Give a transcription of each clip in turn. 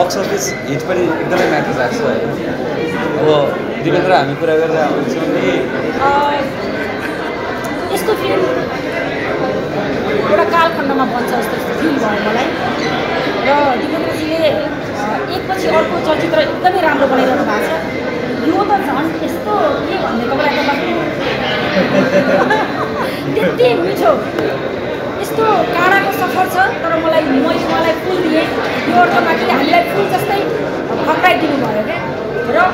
Box office, it's very different matters actually. Oh, Divendra, I am going to this film, experiment tapai garnu huncha हैन कहिले experiment धेरै भयो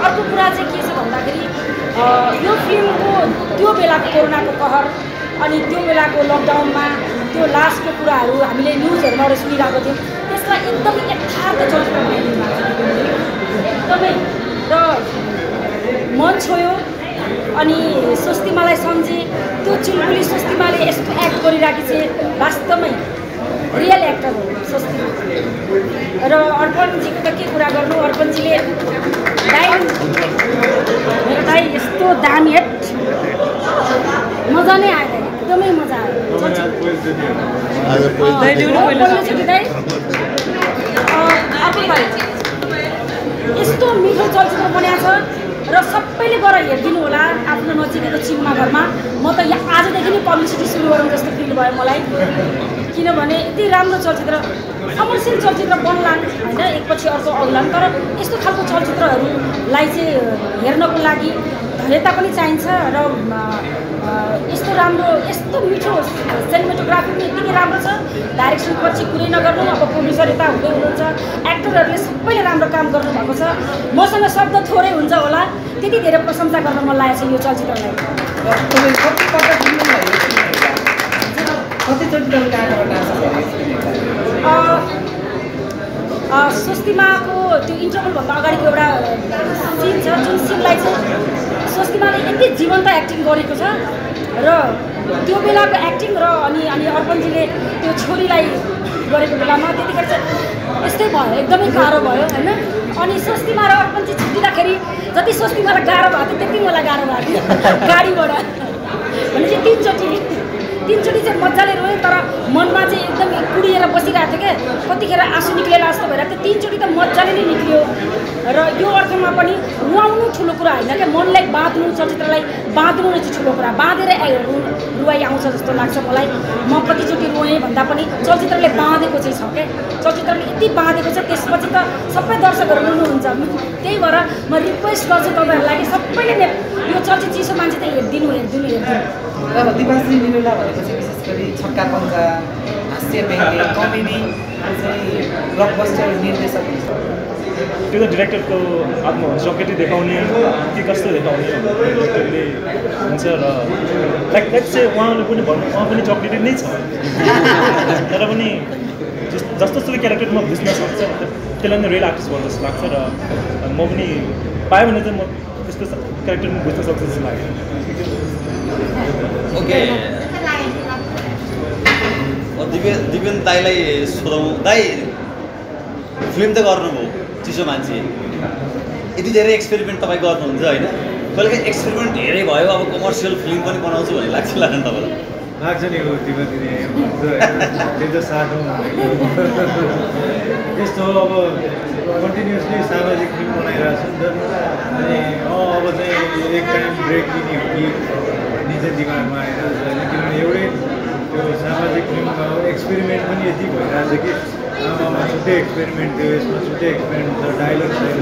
अब commercial film पनि बनाउँछु भन्ने लाग्छ तपाईलाई लाग्छ नि हो तिमी त्यो त साटौं यस्तो अब कन्टीन्युअसली सामाजिक फिल्म बनाइराछु अनि अब चाहिँ एक टाइम ब्रेक लिने हो कि निजे दिमागमा आएर हैन किनभने एउटै त्यो सामाजिक फिल्मको एक्सपेरिमेन्ट पनि यति भइराछ कि आमामा छुट्टै एक्सपेरिमेन्ट थियो यसमा छुट्टै एक्सपेरिमेन्ट छ डायलग छैन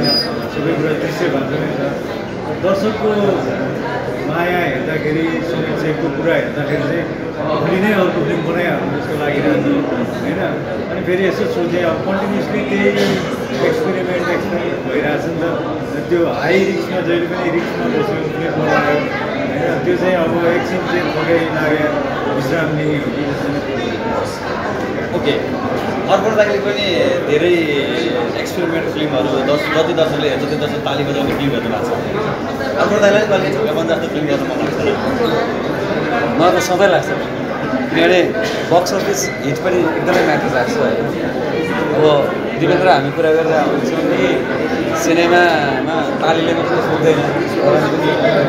सबै कुरा त्यसै भन्दै छ दर्शक को माया हेर्दाखेरि सुनिक्षेको कुरा हेर्दाखेरि चाहिँ भोलि नै अर्को फिल्म बनाइहाल्नु जस्तो लागिरहेको छ हैन। अनि फेरि यसो सोचे अब कन्टिन्युअसली त्यही एक्सपेरिमेन्ट भइरहेछ नि त। त्यो हाई रिस्कमा जहिले पनि रिस्कमा बस्यो कुनै बनायो हैन। त्यो चाहिँ अब एकछिन चाहिँ फकै लाग्यो विश्राम लिने हो कि ओके। अर्को दाइले पनि धेरै एक्सपेरिमेन्ट फिल्महरु जति दर्शकले हेर्छ त्यति दर्शक ताली बजाउने टिम हेर्नु भएको छ। अर्को दाइले पनि भन्दा जस्तो फिल्म गर्न मन लाग्छ मलाई सधैँ लाग्छ किनभने बक्स अफिस हिट पनि एकदमै माथि लाग्छ। अब दिपेन्द्र हामी कुरा गरेर हुन्छौँ कि सिनेमामा तालीले मात्रै पुग्दैन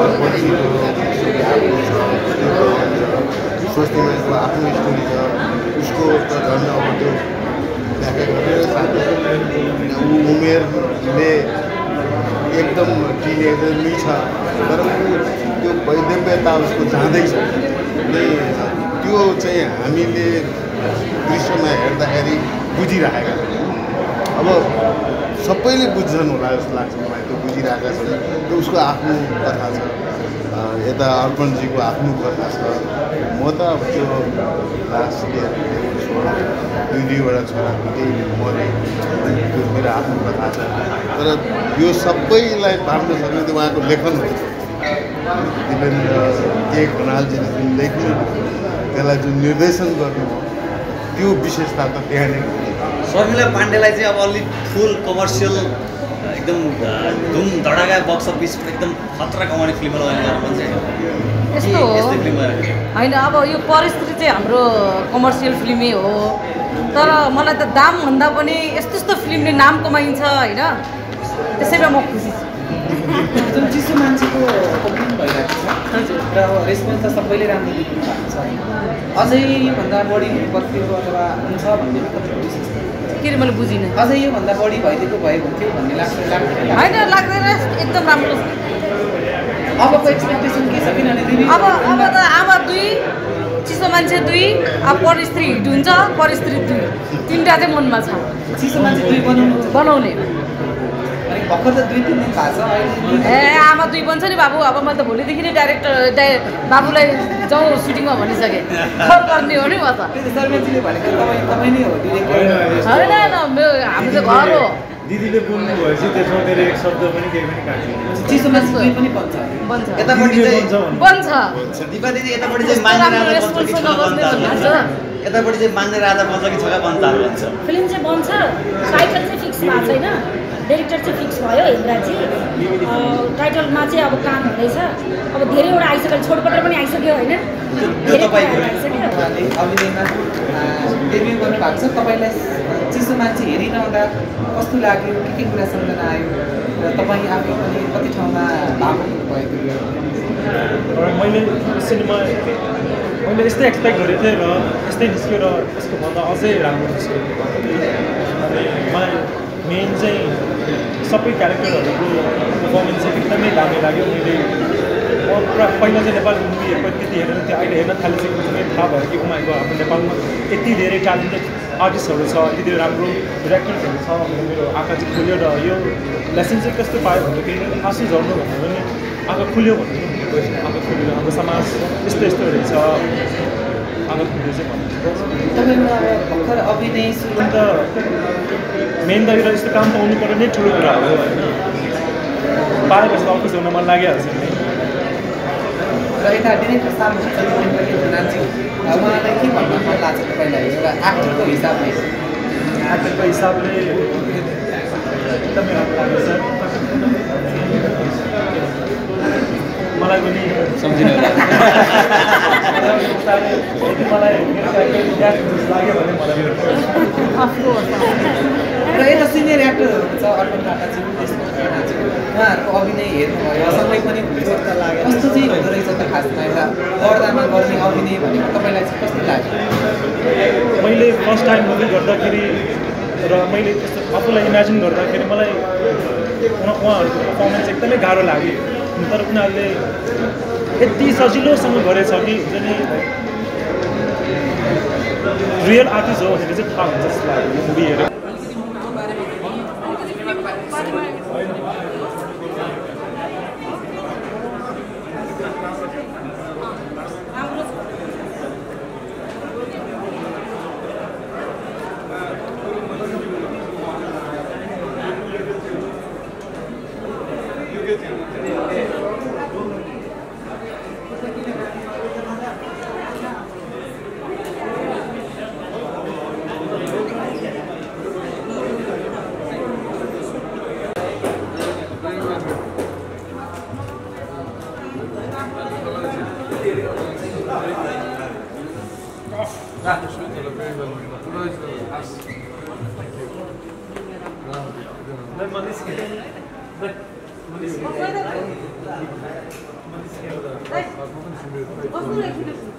सोच्नेमा आफ्नो स्टोरी छ उसको त झन् अब त्यो उमेरले एकदम टिनेजरमै छ तर त्यो वैधव्यता उसको जाँदैछ। त्यो चाहिँ हामीले दृश्यमा हेर्दाखेरि बुझिरहेका अब सबैले बुझ्छन् होला जस्तो लाग्छ मलाई। त्यो बुझिरहेका छ त्यो उसको आफ्नो कथा छ यता अर्पणजीको आफ्नो कथा छ। म त अब त्यो लास्ट इयर दुई दुईवटा छोराको त्यही मरे त्यो मेरो आफ्नो कथा छ तर यो सबैलाई बाँड्न सक्ने त उहाँको लेखन हो। दिपेन्द्र के खनालजीले जुन लेख्नु त्यसलाई जुन निर्देशन गर्नु त्यो विशेषता त त्यहाँ नै। शर्मिला पाण्डेलाई चाहिँ अब अलि फुल कमर्सियल एकदम धुम धडाका बक्स अफिस एकदम खतरा कमाउने फिल्म यस्तो होइन। अब यो परिस्थिति चाहिँ हाम्रो कमर्सियल फिल्मै हो तर मलाई त दामभन्दा पनि यस्तो यस्तो फिल्मले नाम कमाइन्छ होइन। त्यसैमा म खुसी छु। जुन चिसो मान्छेको कम्प्लेन भइरहेको छ र रेस्पोन्स त सबैले राम्रो दिनु भएको छ अझै भन्दा बढी हुनुपर्थ्यो अथवा हुन्छ भन्ने के अरे मैले बुझिनँ। अझै योभन्दा बढी भइदिएको भए हुन्थ्यो भन्ने लाग्दैन होइन लाग्दैन एकदम राम्रो। अबको एक्सपेक्टेसन के छ किनभने दिदी अब त आमा दुई चिसो मान्छे दुई अब परिस्त्री हिट हुन्छ परिस्त्री दुई तिनवटा चाहिँ मनमा छ। चिसो मान्छे दुई बनाउने भर्खर त दुई तिन दिन भएको छ ए आमा दुई बन्छ नि बाबु। अब मैले त भोलिदेखि नै डाइरेक्टर बाबुलाई जाउँ सुटिङमा भनिसकेँ खर गर्ने हो नि म त। सरमजीले भनेको तपाईँ तपाईँ नै हो होइन न मेरो हाम्रो घर हो। दिदीले बोल्नु भएपछि त्यसमा मेरो एक शब्द पनि केही पनि काटिँदैन। चिसो मान्छे दुई पनि बन्छ बन्छ यतापट्टि बन्छ दिपा दिदी यतापट्टि चाहिँ मान्ने राजा बन्छ कि छका बन्छ फिल्म चाहिँ बन्छ टाइटल चाहिँ फिक्स भएको छैन। डाइरेक्टर चाहिँ फिक्स भयो हेन्द्राजी टाइटलमा चाहिँ अब काम हुँदैछ। अब धेरैवटा आइसक्यो छोटपटर पनि आइसक्यो होइन गर्नु भएको छ। तपाईँलाई चिसो मान्छे हेरिरहँदा कस्तो लाग्यो के कुरा सम्झना आयो र तपाईँ आफै पनि कति ठाउँमा भाग भएको मैले यस्तै एक्सपेक्ट गरेको थिएँ र यस्तै निस्क्यो र यसको भन्दा अझै राम्रो निस्क्यो। मलाई मेन चाहिँ सबै क्यारेक्टरहरूको पर्फर्मेन्स चाहिँ एकदमै दामी लाग्यो। मैले पुरा पहिला चाहिँ नेपाली मुभी हेरेको त्यति हेरेर त्यो अहिले हेर्न थालिसकेको चाहिँ थाहा भयो कि उहाँको हाम्रो नेपालमा यति धेरै ट्यालेन्टेड आर्टिस्टहरू छ यति धेरै राम्रो डाइरेक्टर्सहरू छ। मेरो आँखा चाहिँ खुल्यो र यो लेसन चाहिँ कस्तो पायो भन्दाखेरि आँसु झर्नु भन्दा पनि आँखा खुल्यो भन्नु आँखा खुल्यो हाम्रो समाज यस्तो यस्तो रहेछ आँखा खुल्यो चाहिँ भन्नु अभिनय सुन त मेन त एउटा यस्तो काम पाउनु पर्ने नै ठुलो कुरा हो होइन। पाएपछि त अफिस हुन मन लागिहाल्छ नि र यता डिरेक्टर सामान्यजी उहाँलाई के भन्नु मन लाग्छ तपाईँलाई एउटा एक्टरको हिसाबले एकदमै राम्रो लाग्छ मलाई पनि सम्झिनु मलाई लाग्यो भने मलाई र यता सिनियर एक्टरहरू छ अर्पण थापाजी उहाँहरूको कवि नै हेर्नु भयो सँगै पनि जोड्ता लाग्यो कस्तो चाहिँ हुँदो रहेछ त खासमा एउटा गर्दामा गर्ने अभिनय भनेको तपाईलाई चाहिँ कस्तो लाग्यो मैले फर्स्ट टाइम मुभी गर्दाखेरि र मैले त्यस्तो आफूलाई इमेजिन गर्दाखेरि मलाई उहाँहरूको परफर्मेन्स एकदमै गाह्रो लाग्यो तर उनीहरूले यति सजिलोसँग गरेछ कि जस्तै रियल आर्टिस्ट हो भने चाहिँ थाहा हुन्छ जस्तो लाग्यो मुभी हेरेर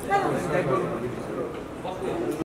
I'm going to